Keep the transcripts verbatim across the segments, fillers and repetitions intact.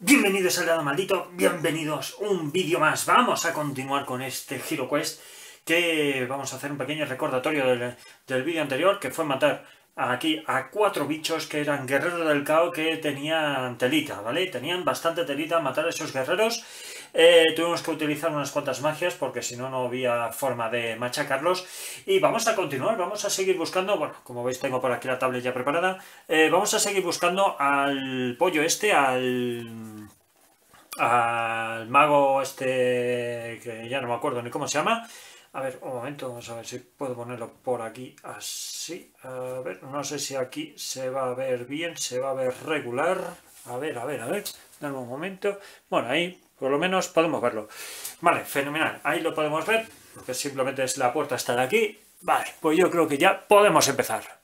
Bienvenidos al Dado Maldito, bienvenidos un vídeo más. Vamos a continuar con este Hero Quest, que vamos a hacer un pequeño recordatorio del, del vídeo anterior, que fue matar aquí a cuatro bichos que eran guerreros del caos, que tenían telita, ¿vale? Tenían bastante telita a matar a esos guerreros. Eh, tuvimos que utilizar unas cuantas magias porque si no, no había forma de machacarlos. Y vamos a continuar, vamos a seguir buscando. Bueno, como veis tengo por aquí la tablet ya preparada. eh, Vamos a seguir buscando al pollo este, al... al mago este, que ya no me acuerdo ni cómo se llama. A ver, un momento, vamos a ver si puedo ponerlo por aquí así. A ver, no sé si aquí se va a ver bien, se va a ver regular. A ver, a ver, a ver, dame un momento. Bueno, ahí... por lo menos podemos verlo. Vale, fenomenal. Ahí lo podemos ver, porque simplemente es la puerta hasta de aquí. Vale, pues yo creo que ya podemos empezar.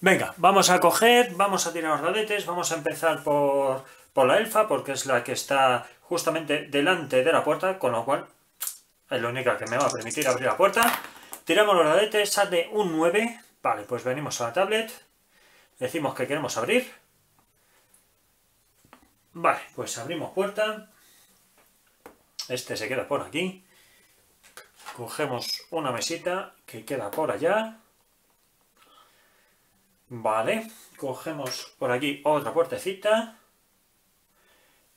Venga, vamos a coger, vamos a tirar los dadetes, vamos a empezar por, por la elfa, porque es la que está justamente delante de la puerta, con lo cual es la única que me va a permitir abrir la puerta. Tiramos los dadetes, sale un nueve. Vale, pues venimos a la tablet, decimos que queremos abrir. Vale, pues abrimos puerta. Este se queda por aquí. Cogemos una mesita que queda por allá. Vale, cogemos por aquí otra puertecita.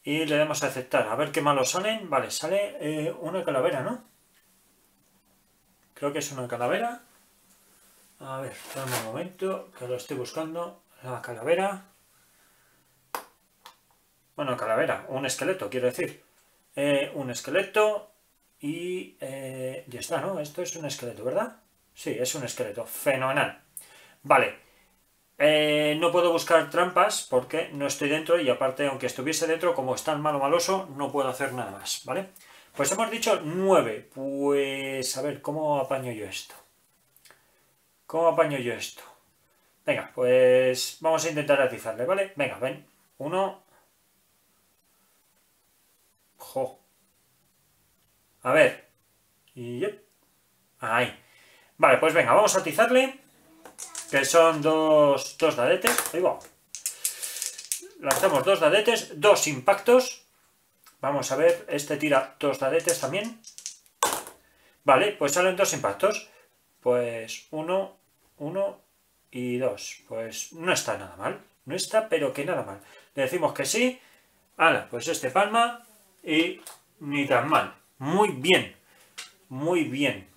Y le damos a aceptar. A ver qué malos salen. Vale, sale eh, una calavera, ¿no? Creo que es una calavera. A ver, dame un momento, que lo estoy buscando. La calavera... Bueno, calavera, un esqueleto, quiero decir. Eh, un esqueleto y eh, ya está, ¿no? Esto es un esqueleto, ¿verdad? Sí, es un esqueleto. Fenomenal. Vale. Eh, no puedo buscar trampas porque no estoy dentro y aparte, aunque estuviese dentro, como es tan malo maloso, no puedo hacer nada más, ¿vale? Pues hemos dicho nueve. Pues a ver, ¿cómo apaño yo esto? ¿Cómo apaño yo esto? Venga, pues vamos a intentar atizarle, ¿vale? Venga, ven. Uno... Jo. A ver. Y... ahí. Vale, pues venga, vamos a atizarle. Que son dos, dos dadetes. Ahí va. Lanzamos dos dadetes, dos impactos. Vamos a ver, este tira dos dadetes también. Vale, pues salen dos impactos. Pues uno, uno y dos. Pues no está nada mal. No está, pero que nada mal. Le decimos que sí. Hala, pues este palma... y ni tan mal. Muy bien. Muy bien.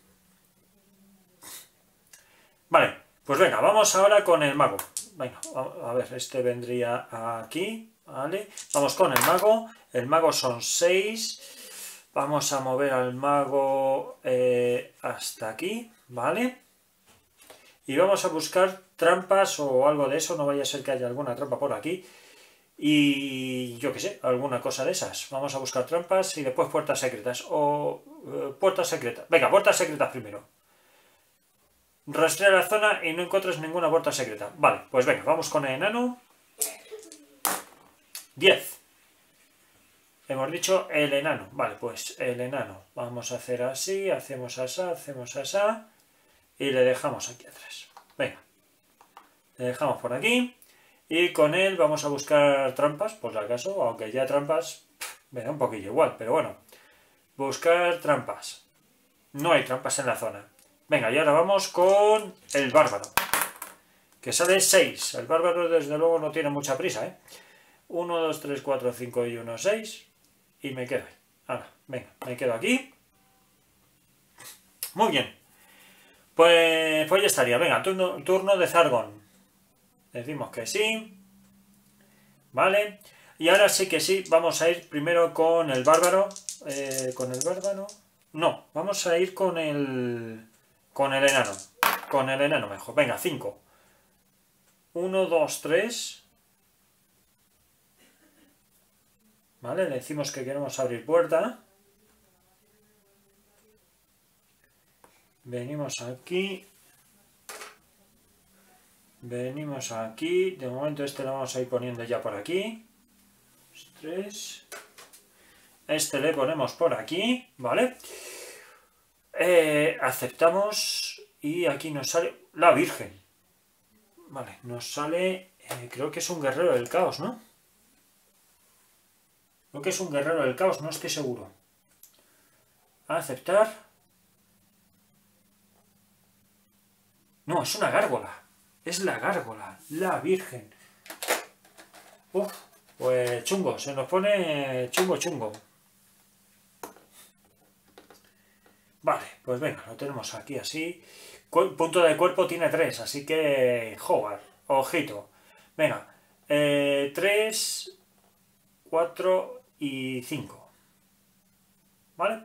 Vale. Pues venga, vamos ahora con el mago. Venga, a ver, este vendría aquí. Vale. Vamos con el mago. El mago son seis. Vamos a mover al mago eh, hasta aquí. Vale. Y vamos a buscar trampas o algo de eso. No vaya a ser que haya alguna trampa por aquí. Y yo qué sé, alguna cosa de esas. Vamos a buscar trampas y después puertas secretas. O eh, puertas secretas. Venga, puertas secretas primero. Rastrea la zona y no encuentras ninguna puerta secreta. Vale, pues venga, vamos con el enano. diez. Hemos dicho el enano. Vale, pues el enano. Vamos a hacer así, hacemos asá, hacemos asá. Y le dejamos aquí atrás. Venga. Le dejamos por aquí. Y con él vamos a buscar trampas, por si acaso, aunque ya trampas me da un poquillo igual, pero bueno. Buscar trampas. No hay trampas en la zona. Venga, y ahora vamos con el bárbaro. Que sale seis. El bárbaro desde luego no tiene mucha prisa, ¿eh? uno, dos, tres, cuatro, cinco y uno, seis. Y me quedo ahí. Ahora, venga, me quedo aquí. Muy bien. Pues, pues ya estaría. Venga, turno, turno de Zargón. Decimos que sí. Vale. Y ahora sí que sí, vamos a ir primero con el bárbaro. Eh, ¿Con el bárbaro? No, vamos a ir con el... Con el enano. Con el enano mejor. Venga, cinco. uno, dos, tres. Vale, le decimos que queremos abrir puerta. Venimos aquí... Venimos aquí, de momento este lo vamos a ir poniendo ya por aquí. Tres. Este le ponemos por aquí, ¿vale? Eh, aceptamos y aquí nos sale la Virgen. Vale, nos sale, eh, creo que es un guerrero del caos, ¿no? Creo que es un guerrero del caos, no estoy seguro. A aceptar. No, es una gárgola. Es la gárgola, la virgen. Uf, pues chungo, se nos pone chungo chungo. Vale, pues venga, lo tenemos aquí así. Punto de cuerpo tiene tres, así que... Joder, ojito. Venga, tres, cuatro y cinco. ¿Vale?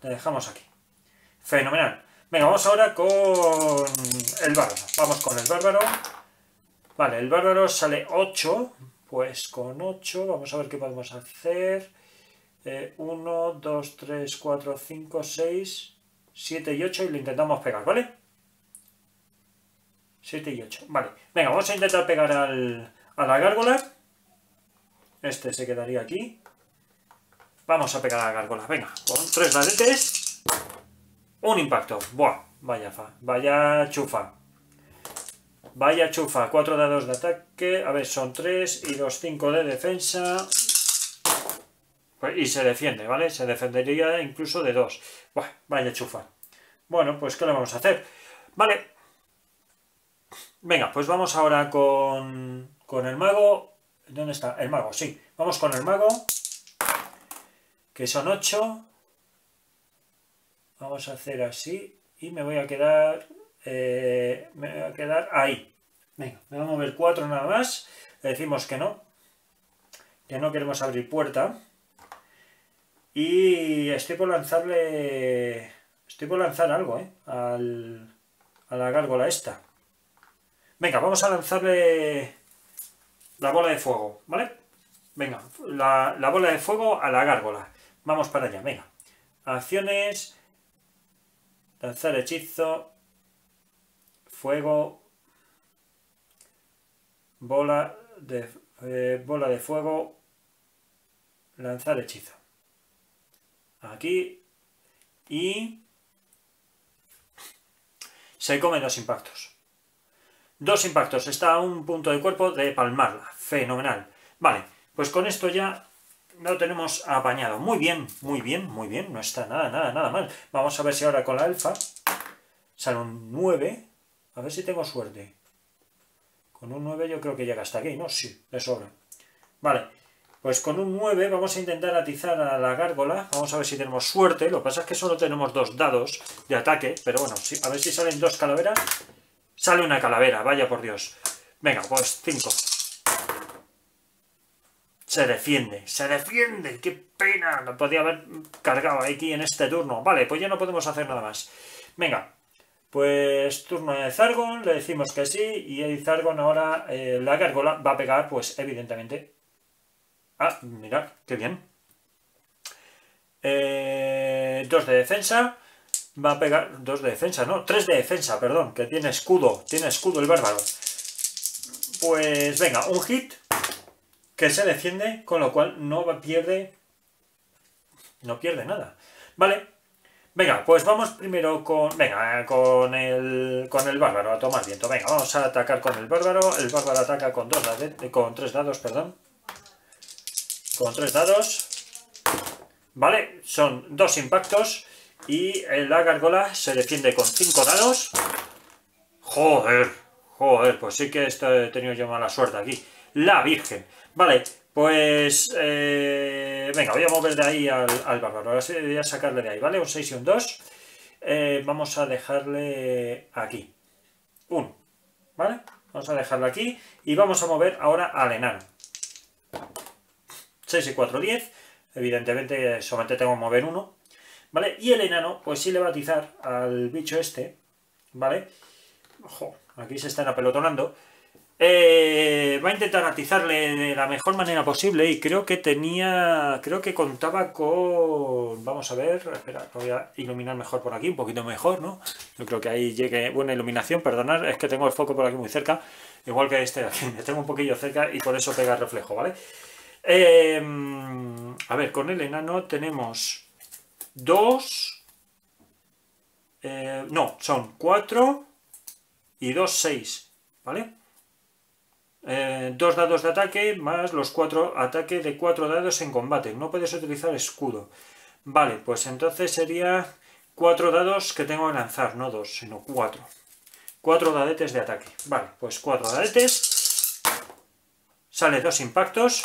Te dejamos aquí. Fenomenal. Venga, vamos ahora con el bárbaro. Vamos con el bárbaro. Vale, el bárbaro sale ocho. Pues con ocho, vamos a ver qué podemos hacer. uno, dos, tres, cuatro, cinco, seis, siete y ocho y lo intentamos pegar, ¿vale? siete y ocho, vale. Venga, vamos a intentar pegar al, a la gárgola. Este se quedaría aquí. Vamos a pegar a la gárgola, venga, con tres ladetes. Un impacto, buah, vaya fa, vaya chufa. Vaya chufa, cuatro dados de ataque, a ver, son tres y dos, cinco de defensa... Y se defiende, ¿vale? Se defendería incluso de dos. Buah, vaya chufa. Bueno, pues ¿qué le vamos a hacer? Vale. Venga, pues vamos ahora con, con el mago. ¿Dónde está? El mago, sí. Vamos con el mago. Que son ocho. Vamos a hacer así. Y me voy a quedar... Eh, me voy a quedar ahí. Venga, me va a mover cuatro nada más. Le decimos que no. Que no queremos abrir puerta. Y estoy por lanzarle... Estoy por lanzar algo, ¿eh? Al, a la gárgola esta. Venga, vamos a lanzarle la bola de fuego, ¿vale? Venga, la, la bola de fuego a la gárgola. Vamos para allá, venga. Acciones. Lanzar hechizo. Fuego. Bola de, eh, bola de fuego. Lanzar hechizo. Aquí, y se comen dos impactos. Dos impactos, está a un punto de cuerpo de palmarla, fenomenal. Vale, pues con esto ya lo tenemos apañado. Muy bien, muy bien, muy bien, no está nada, nada, nada mal. Vamos a ver si ahora con la alfa sale un nueve, a ver si tengo suerte. Con un nueve yo creo que llega hasta aquí, ¿no? Sí, de sobra. Vale. Pues con un nueve vamos a intentar atizar a la gárgola. Vamos a ver si tenemos suerte. Lo que pasa es que solo tenemos dos dados de ataque. Pero bueno, a ver si salen dos calaveras. Sale una calavera, vaya por Dios. Venga, pues cinco. Se defiende, se defiende. ¡Qué pena! No podía haber cargado aquí en este turno. Vale, pues ya no podemos hacer nada más. Venga, pues turno de Zargon. Le decimos que sí. Y el Zargon ahora, eh, la gárgola, va a pegar, pues evidentemente... Ah, mirad, qué bien. Eh, dos de defensa. Va a pegar... Dos de defensa, ¿no? Tres de defensa, perdón. Que tiene escudo. Tiene escudo el bárbaro. Pues venga, un hit. Que se defiende. Con lo cual no pierde... No pierde nada. Vale. Venga, pues vamos primero con... Venga, con el... Con el bárbaro. A tomar viento. Venga, vamos a atacar con el bárbaro. El bárbaro ataca con dos dados, con tres dados, perdón. Con tres dados, vale, son dos impactos y la gárgola se defiende con cinco dados. Joder, joder, pues sí que esto he tenido yo mala suerte aquí. La virgen, vale, pues eh, venga, voy a mover de ahí al, al bárbaro, ahora sí voy a sacarle de ahí, vale, un seis y un dos. Eh, vamos a dejarle aquí, uno, vale, vamos a dejarlo aquí y vamos a mover ahora al enano. seis y cuatro, diez. Evidentemente, solamente tengo que mover uno. ¿Vale? Y el enano, pues sí le va a atizar al bicho este. ¿Vale? Ojo, aquí se están apelotonando. Eh, va a intentar atizarle de la mejor manera posible. Y creo que tenía... Creo que contaba con... Vamos a ver... Espera, voy a iluminar mejor por aquí. Un poquito mejor, ¿no? Yo creo que ahí llegue buena iluminación. Perdonad, es que tengo el foco por aquí muy cerca. Igual que este de aquí. Me tengo un poquillo cerca y por eso pega el reflejo, ¿vale? Eh, a ver, con el enano tenemos dos, eh, no, son cuatro y dos, seis, ¿vale? Eh, dos dados de ataque más los cuatro ataques de cuatro dados en combate. No puedes utilizar escudo. Vale, pues entonces sería cuatro dados que tengo que lanzar, no dos, sino cuatro. Cuatro dadetes de ataque. Vale, pues cuatro dadetes. Sale dos impactos.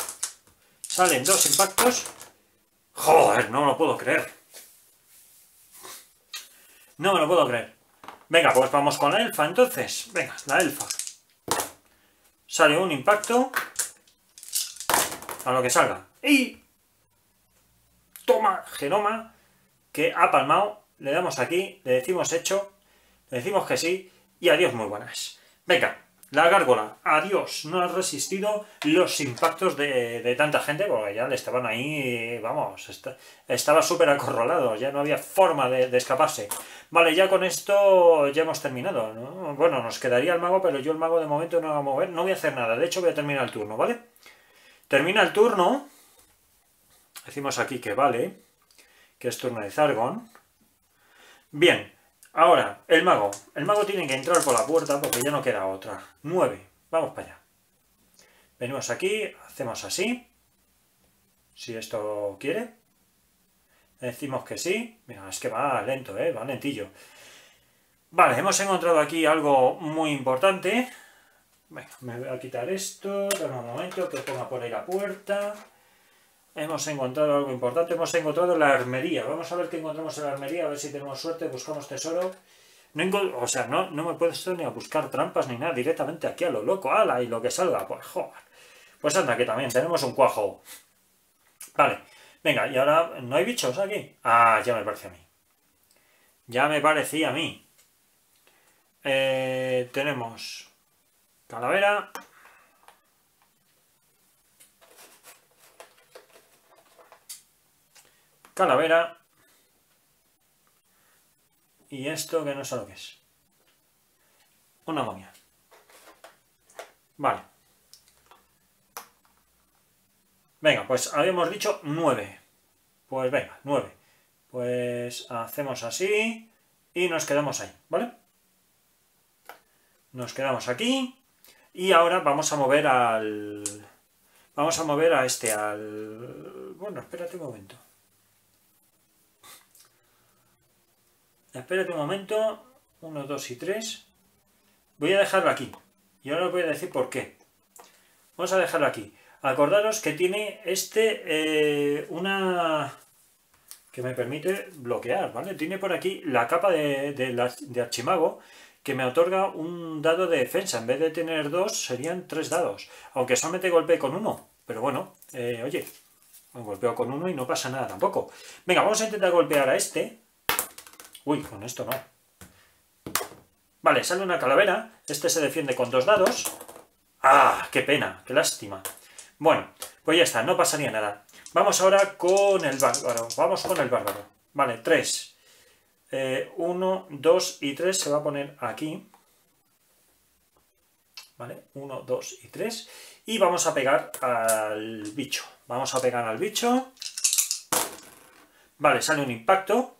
Salen dos impactos. Joder, no lo puedo creer. No me lo puedo creer. Venga, pues vamos con la elfa entonces. Venga, la elfa. Sale un impacto. A lo que salga. Y... toma, genoma, que ha palmado. Le damos aquí, le decimos hecho, le decimos que sí, y adiós muy buenas. Venga, la gárgola, adiós, no has resistido los impactos de, de tanta gente, porque ya le estaban ahí, vamos, está, estaba súper acorralado, ya no había forma de, de escaparse. Vale, ya con esto ya hemos terminado, ¿no? Bueno, nos quedaría el mago, pero yo el mago de momento no voy a mover, no voy a hacer nada, de hecho voy a terminar el turno, ¿vale? Termina el turno, decimos aquí que vale, que es turno de Zargon. Bien. Ahora, el mago. El mago tiene que entrar por la puerta porque ya no queda otra. nueve. Vamos para allá. Venimos aquí, hacemos así. Si esto quiere. Decimos que sí. Mira, es que va lento, ¿eh? Va lentillo. Vale, hemos encontrado aquí algo muy importante. Venga, me voy a quitar esto. Dame un momento que ponga por ahí la puerta. Hemos encontrado algo importante, hemos encontrado la armería. Vamos a ver qué encontramos en la armería, a ver si tenemos suerte, buscamos tesoro. No, o sea, no, no me he puesto ni a buscar trampas ni nada, directamente aquí a lo loco, ala, y lo que salga, pues joder. Pues anda, que también tenemos un cuajo. Vale, venga, y ahora, ¿no hay bichos aquí? Ah, ya me parecía a mí. Ya me parecía a mí. Eh, tenemos calavera... calavera y esto que no sé lo que es, una momia. Vale, venga, pues habíamos dicho nueve, pues venga, nueve, pues hacemos así y nos quedamos ahí, ¿vale? Nos quedamos aquí y ahora vamos a mover al vamos a mover a este al bueno, espérate un momento. Espérate un momento, uno, dos y tres. Voy a dejarlo aquí. Y ahora os voy a decir por qué. Vamos a dejarlo aquí. Acordaros que tiene este eh, una... que me permite bloquear, ¿vale? Tiene por aquí la capa de, de, de Archimago que me otorga un dado de defensa. En vez de tener dos, serían tres dados. Aunque solamente golpeé con uno. Pero bueno, eh, oye, golpeo con uno y no pasa nada tampoco. Venga, vamos a intentar golpear a este... Uy, con esto no. Vale, sale una calavera. Este se defiende con dos dados. ¡Ah! ¡Qué pena! ¡Qué lástima! Bueno, pues ya está. No pasaría nada. Vamos ahora con el bárbaro. Vamos con el bárbaro. Vale, tres. Eh, uno, dos y tres se va a poner aquí. Vale, uno, dos y tres. Y vamos a pegar al bicho. Vamos a pegar al bicho. Vale, sale un impacto.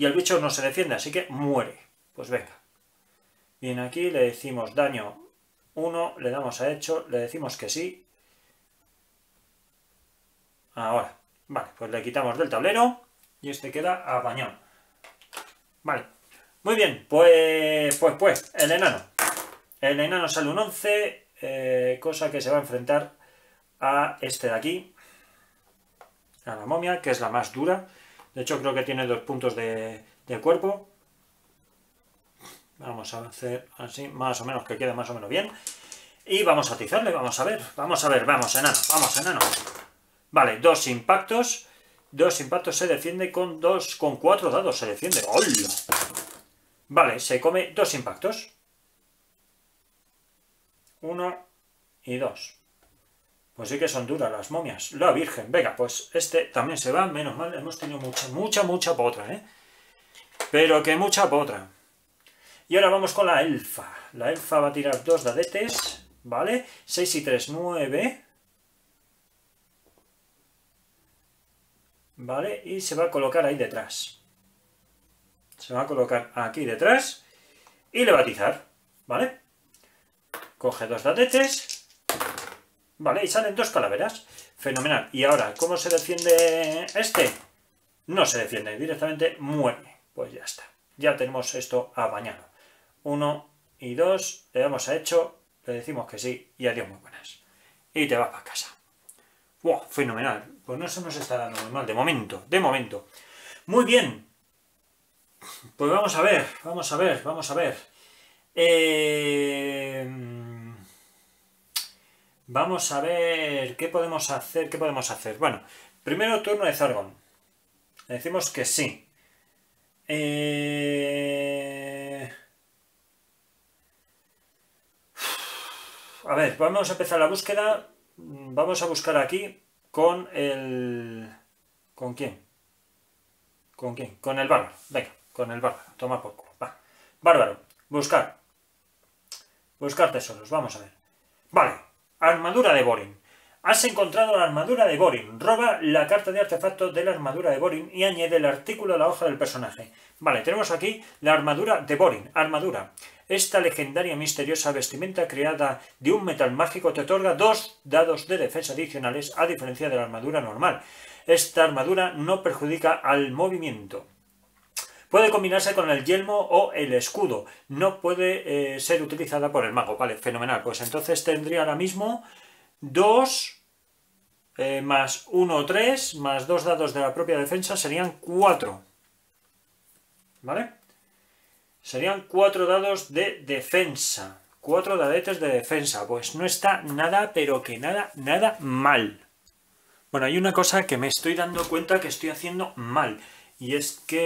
Y el bicho no se defiende, así que muere. Pues venga. Bien, aquí le decimos daño uno, le damos a hecho, le decimos que sí. Ahora. Vale, pues le quitamos del tablero y este queda apañado. Vale. Muy bien, pues, pues, pues, el enano. El enano sale un once, eh, cosa que se va a enfrentar a este de aquí. A la momia, que es la más dura. De hecho, creo que tiene dos puntos de, de cuerpo. Vamos a hacer así, más o menos, que quede más o menos bien. Y vamos a atizarle, vamos a ver, vamos a ver, vamos, enano, vamos, enano. Vale, dos impactos. Dos impactos se defiende con dos, con cuatro dados se defiende. ¡Hola! Vale, se come dos impactos. Uno y dos. Pues sí que son duras las momias. La virgen. Venga, pues este también se va. Menos mal, hemos tenido mucha, mucha, mucha potra, ¿eh? Pero que mucha potra. Y ahora vamos con la elfa. La elfa va a tirar dos dadetes, ¿vale? seis y tres, nueve. ¿Vale? Y se va a colocar ahí detrás. Se va a colocar aquí detrás. Y le va a atizar, ¿vale? Coge dos datetes. Vale, y salen dos calaveras. Fenomenal. Y ahora, ¿cómo se defiende este? No se defiende, directamente muere. Pues ya está. Ya tenemos esto apañado. Uno y dos. Le damos a hecho. Le decimos que sí. Y adiós, muy buenas. Y te vas para casa. ¡Wow! Fenomenal. Pues no se nos está dando muy mal. De momento. De momento. Muy bien. Pues vamos a ver. Vamos a ver. Vamos a ver. Eh... Vamos a ver qué podemos hacer, qué podemos hacer. Bueno, primero turno de Zargon. Le decimos que sí. Eh... A ver, vamos a empezar la búsqueda. Vamos a buscar aquí con el... ¿Con quién? ¿Con quién? Con el bárbaro. Venga, con el bárbaro. Toma poco. Va. Bárbaro. Buscar. Buscar tesoros. Vamos a ver. Vale. Armadura de Borin. Has encontrado la armadura de Borin. Roba la carta de artefacto de la armadura de Borin y añade el artículo a la hoja del personaje. Vale, tenemos aquí la armadura de Borin. Armadura. Esta legendaria misteriosa vestimenta creada de un metal mágico te otorga dos dados de defensa adicionales a diferencia de la armadura normal. Esta armadura no perjudica al movimiento. Puede combinarse con el yelmo o el escudo. No puede eh, ser utilizada por el mago. Vale, fenomenal. Pues entonces tendría ahora mismo dos eh, más uno, tres, más dos dados de la propia defensa. Serían cuatro. ¿Vale? Serían cuatro dados de defensa. Cuatro dadetes de defensa. Pues no está nada, pero que nada, nada mal. Bueno, hay una cosa que me estoy dando cuenta que estoy haciendo mal. Y es que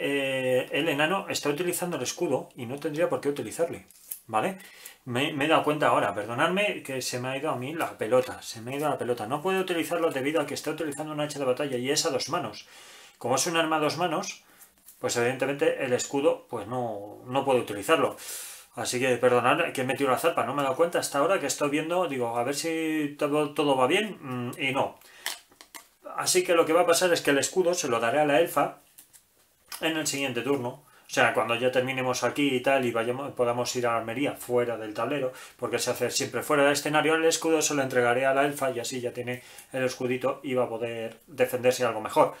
eh, el enano está utilizando el escudo y no tendría por qué utilizarle, ¿vale? Me, me he dado cuenta ahora, perdonadme que se me ha ido a mí la pelota, se me ha ido la pelota. No puedo utilizarlo debido a que está utilizando un hacha de batalla y es a dos manos. Como es un arma a dos manos, pues evidentemente el escudo pues no, no puedo utilizarlo. Así que perdonad que he metido la zarpa, no me he dado cuenta hasta ahora que estoy viendo, digo, a ver si todo, todo va bien y no. Así que lo que va a pasar es que el escudo se lo daré a la elfa en el siguiente turno. O sea, cuando ya terminemos aquí y tal y vayamos, podamos ir a Almería fuera del tablero, porque se hace siempre fuera del escenario, el escudo se lo entregaré a la elfa y así ya tiene el escudito y va a poder defenderse algo mejor.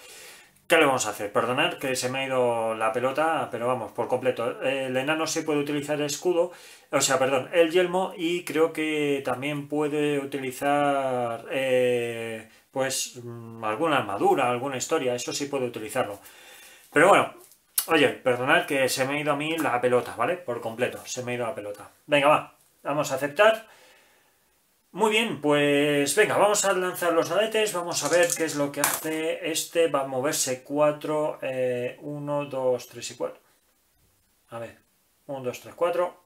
¿Qué le vamos a hacer? Perdonad que se me ha ido la pelota, pero vamos, por completo. El enano sí puede utilizar el escudo, o sea, perdón, el yelmo, y creo que también puede utilizar... Eh, pues alguna armadura, alguna historia, eso sí puedo utilizarlo. Pero bueno, oye, perdonad que se me ha ido a mí la pelota, ¿vale? Por completo, se me ha ido la pelota. Venga, va, vamos a aceptar. Muy bien, pues venga, vamos a lanzar los dadetes, vamos a ver qué es lo que hace este. Va a moverse cuatro, uno, dos, tres y cuatro. A ver, uno, dos, tres, cuatro.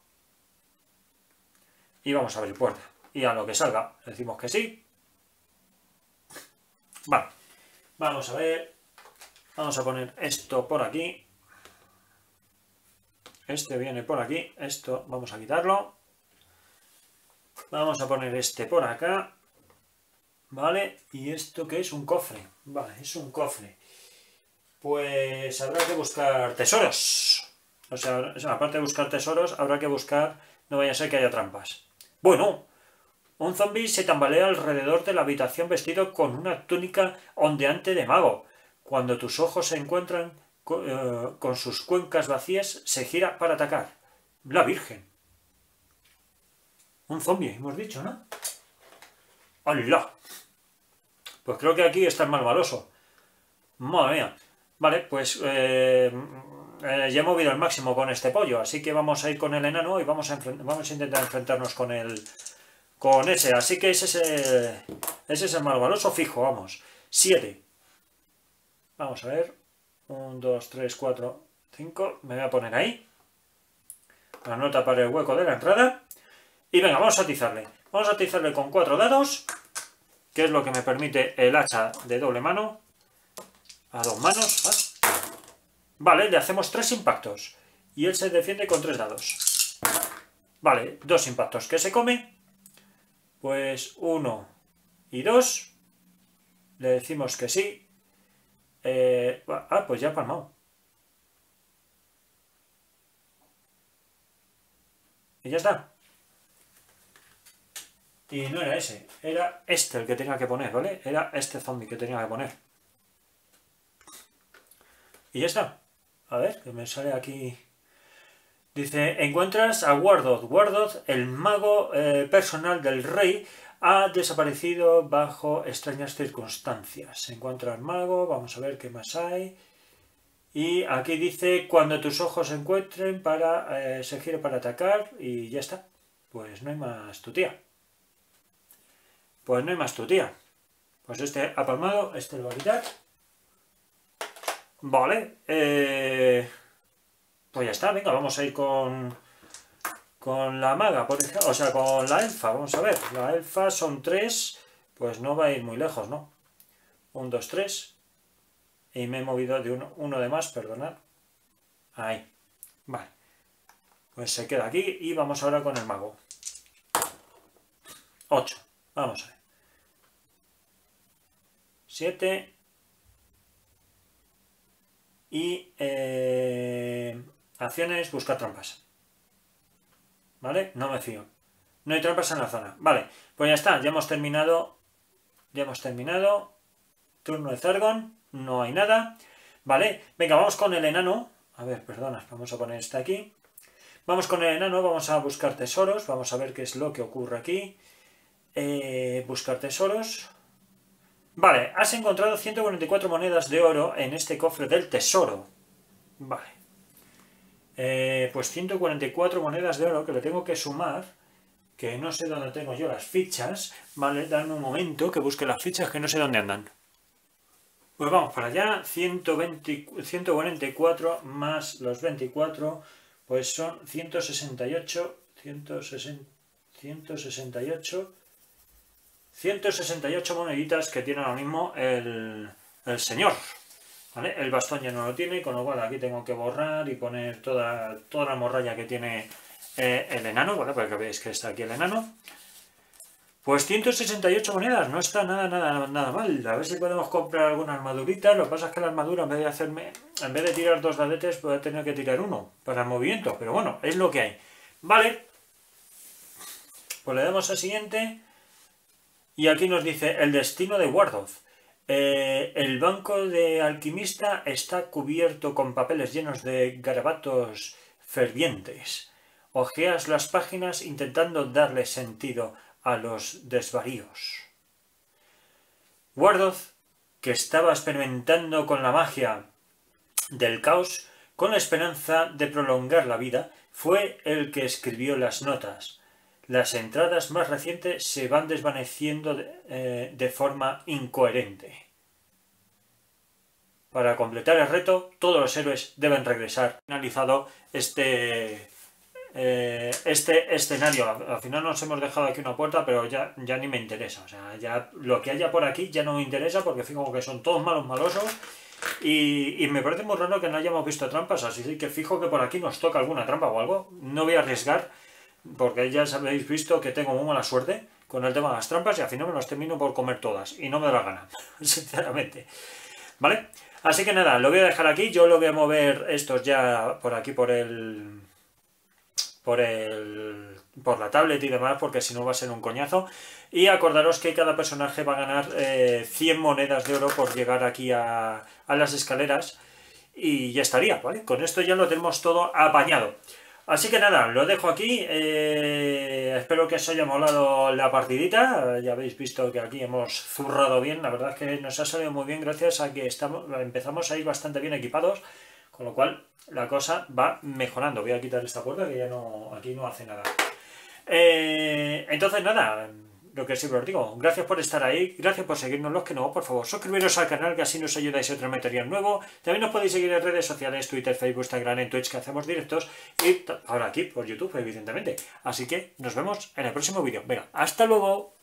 Y vamos a abrir puerta. Y a lo que salga, decimos que sí. Vale, vamos a ver, vamos a poner esto por aquí, este viene por aquí, esto vamos a quitarlo, vamos a poner este por acá, vale, y esto que es un cofre, vale, es un cofre, pues habrá que buscar tesoros, o sea, aparte de buscar tesoros, habrá que buscar, no vaya a ser que haya trampas, bueno. Un zombi se tambalea alrededor de la habitación vestido con una túnica ondeante de mago. Cuando tus ojos se encuentran con, eh, con sus cuencas vacías, se gira para atacar. La Virgen. Un zombi, hemos dicho, ¿no? ¡Alá! Pues creo que aquí está el malvaloso. Madre mía. Vale, pues eh, eh, ya he movido el máximo con este pollo, así que vamos a ir con el enano y vamos a, vamos a intentar enfrentarnos con el... Con ese, así que ese es el, ese es el malvaloso fijo, vamos. siete. Vamos a ver. uno, dos, tres, cuatro, cinco. Me voy a poner ahí. Para no tapar el hueco de la entrada. Y venga, vamos a atizarle. Vamos a atizarle con cuatro dados. Que es lo que me permite el hacha de doble mano. A dos manos. Vale, le hacemos tres impactos. Y él se defiende con tres dados. Vale, dos impactos que se come. Pues uno y dos, le decimos que sí. Eh, ah, pues ya ha palmado. Y ya está. Y no era ese, era este el que tenía que poner, ¿vale? Era este zombie que tenía que poner. Y ya está. A ver, que me sale aquí... Dice, encuentras a Wardoth. Wardoth, el mago eh, personal del rey, ha desaparecido bajo extrañas circunstancias. Se encuentra al mago, vamos a ver qué más hay. Y aquí dice, cuando tus ojos se encuentren, para, eh, se gire para atacar, y ya está. Pues no hay más tutía. Pues no hay más tutía. Pues este ha palmado, este lo va a quitar. Vale, eh... pues ya está, venga, vamos a ir con con la maga, por ejemplo, o sea, con la elfa, vamos a ver. La elfa son tres, pues no va a ir muy lejos, ¿no? Un, dos, tres. Y me he movido de uno, uno de más, perdonad. Ahí, vale. Pues se queda aquí y vamos ahora con el mago. Ocho, vamos a ver. Siete. Y... Eh... acciones, buscar trampas. ¿Vale? No me fío. No hay trampas en la zona. Vale, pues ya está, ya hemos terminado. Ya hemos terminado. Turno de Zargon, no hay nada. Vale, venga, vamos con el enano. A ver, perdona, vamos a poner esta aquí. Vamos con el enano, vamos a buscar tesoros. Vamos a ver qué es lo que ocurre aquí. Eh, buscar tesoros. Vale, has encontrado ciento cuarenta y cuatro monedas de oro en este cofre del tesoro. Vale. Eh, pues ciento cuarenta y cuatro monedas de oro que le tengo que sumar, que no sé dónde tengo yo las fichas, vale, dame un momento que busque las fichas que no sé dónde andan. Pues vamos para allá, ciento cuarenta y cuatro más los veinticuatro, pues son ciento sesenta y ocho moneditas que tiene ahora mismo el, el señor. ¿Vale? El bastón ya no lo tiene, con lo cual aquí tengo que borrar y poner toda, toda la morralla que tiene eh, el enano, ¿vale? Para que veáis que está aquí el enano. Pues ciento sesenta y ocho monedas, no está nada, nada, nada mal. A ver si podemos comprar alguna armadurita. Lo que pasa es que la armadura, en vez de hacerme, en vez de tirar dos dadetes, voy a tener que tirar uno para el movimiento. Pero bueno, es lo que hay. Vale. Pues le damos al siguiente. Y aquí nos dice el destino de Wardoth. Eh, el banco de alquimista está cubierto con papeles llenos de garabatos fervientes. Ojeas las páginas intentando darle sentido a los desvaríos. Wardoth, que estaba experimentando con la magia del caos, con la esperanza de prolongar la vida, fue el que escribió las notas. Las entradas más recientes se van desvaneciendo de, eh, de forma incoherente. Para completar el reto, todos los héroes deben regresar. Finalizado este, eh, este escenario. Al final nos hemos dejado aquí una puerta, pero ya, ya ni me interesa. O sea, ya lo que haya por aquí ya no me interesa, porque fijo que son todos malos malosos. Y, y me parece muy raro que no hayamos visto trampas, así que fijo que por aquí nos toca alguna trampa o algo. No voy a arriesgar, porque ya habéis visto que tengo muy mala suerte con el tema de las trampas y al final me las termino por comer todas. Y no me da la gana, sinceramente. ¿Vale? Así que nada, lo voy a dejar aquí. Yo lo voy a mover estos ya por aquí, por el... Por el... Por la tablet y demás, porque si no va a ser un coñazo. Y acordaros que cada personaje va a ganar eh, cien monedas de oro por llegar aquí a, a las escaleras. Y ya estaría, ¿vale? Con esto ya lo tenemos todo apañado. Así que nada, lo dejo aquí, eh, espero que os haya molado la partidita, ya habéis visto que aquí hemos zurrado bien, la verdad es que nos ha salido muy bien gracias a que estamos, empezamos a ir bastante bien equipados, con lo cual la cosa va mejorando. Voy a quitar esta puerta que ya no, aquí no hace nada. Eh, entonces nada, lo que siempre os digo, gracias por estar ahí, gracias por seguirnos los que no, por favor, suscribiros al canal que así nos ayudáis a otro material nuevo. También nos podéis seguir en redes sociales, Twitter, Facebook, Instagram, en Twitch, que hacemos directos, y ahora aquí por YouTube, evidentemente. Así que nos vemos en el próximo vídeo. Venga, hasta luego.